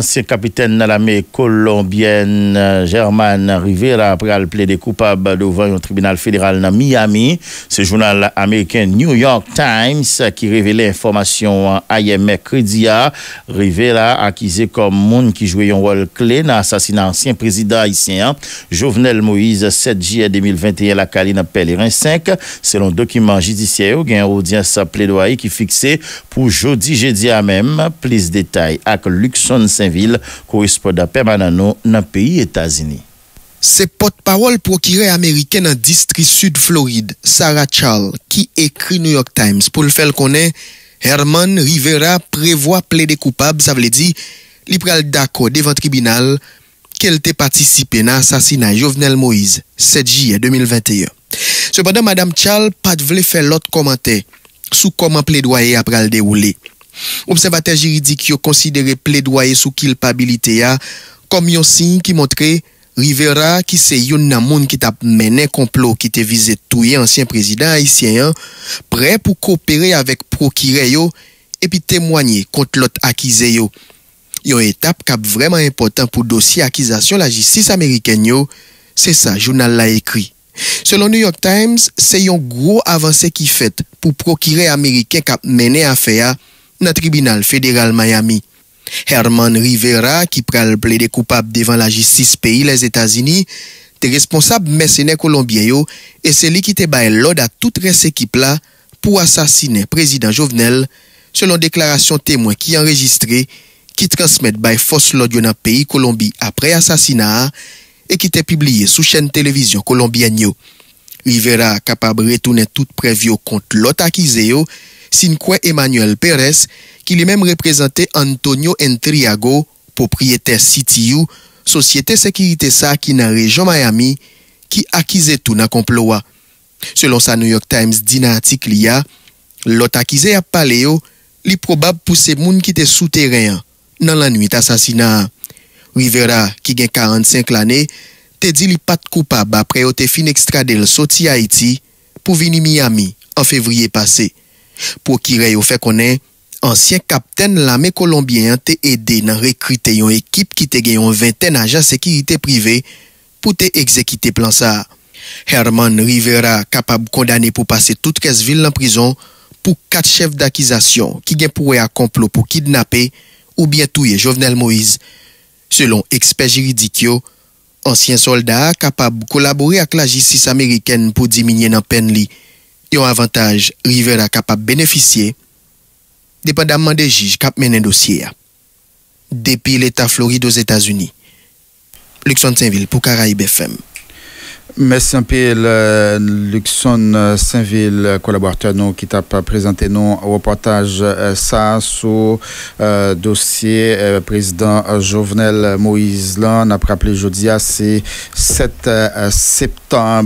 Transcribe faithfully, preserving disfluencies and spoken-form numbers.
Ancien capitaine de l'armée colombienne Germán Rivera après le plaidé coupable devant un tribunal fédéral dans Miami. Ce journal américain New York Times qui révélait l'information hier mercredi. Rivera accusé comme monde qui jouait un rôle clé dans l'assassinat ancien président haïtien Jovenel Moïse sept juillet deux mille vingt et un la Cali dans Pèlerin cinq. Selon document judiciaire, il y a une audience plaidoyer qui fixée pour jeudi jeudi à même. Plus de détails avec Luxon Saint-Ville, correspondant permanent dans le pays États-Unis. C'est porte-parole procureur américaine en district sud Floride, Sarah Charles, qui écrit New York Times pour le faire connaître. Germán Rivera prévoit plaider coupable, ça veut dire il pral d'accord devant tribunal qu'elle était participé à l'assassinat Jovenel Moïse sept juillet deux mille vingt et un. Cependant, madame Charles pas voulait faire l'autre commentaire sur comment plaidoyer après le déroulé. Observateur juridique qui a considéré plaidoyer sous culpabilité comme un signe qui montrait Rivera qui c'est un monde qui t'a mené complot qui t'a visé tuer ancien président haïtien prêt pour coopérer avec procureur et puis témoigner contre l'autre accusé yo. Une étape qui est vraiment importante pour dossier accusation la justice américaine yo, c'est ça journal l'a écrit. Selon New York Times, c'est un gros avancée qui fait pour procureur américain qui a mené affaire dans tribunal fédéral Miami. Germán Rivera, qui pral plaidé coupable devant la justice pays les États-Unis, est responsable mercenaire colombien et c'est lui qui te bail l'ordre à toute cette équipe là pour assassiner président Jovenel, selon déclaration témoin qui enregistré, qui transmet by force l'ordre dans pays Colombie après assassinat et qui était publié sous chaîne télévision colombienne. Rivera capable retourner toute prévue contre l'autre accusé sin quoi Emmanuel Perez, qui lui-même représentait Antonio Entriago, propriétaire C T U, Société Sécurité S A qui dans la région Miami, qui accusait tout dans le complot. Selon sa New York Times dit dans l'article, l'autre accusé a parlé, il est probable pour ces gens qui étaient souterrains dans la nuit d'assassinat. Rivera, qui a quarante-cinq années, te dit qu'il n'est pas coupable après qu'il ait fini extrader le sorti Haïti pour venir Miami en février passé. Procureur au fait connaître ancien capitaine l'armée colombienne t'a aidé dans recruter une équipe qui t'a gagné une vingtaine d'agents sécurité privée pour te exécuter plan ça. Germán Rivera capable condamné pour passer toute quinze villes en prison pour quatre chefs d'accusation qui gagne pour un complot pour kidnapper ou bien tuer Jovenel Moïse. Selon expert juridique, ancien soldat capable collaborer avec la justice américaine pour diminuer la peine li. Un avantage, Rivera capable de bénéficier, dépendamment des juges qui mènent un dossier. Depuis l'État Floride aux États-Unis, Luxon Saint-Ville pour Caraïbes F M. Merci un peu, Luxon Saint-Ville, collaborateur nous, qui t'a présenté nos reportages ça sur euh, dossier euh, président Jovenel Moïse. Là, on a rappelé jeudi, c'est sept euh, septembre.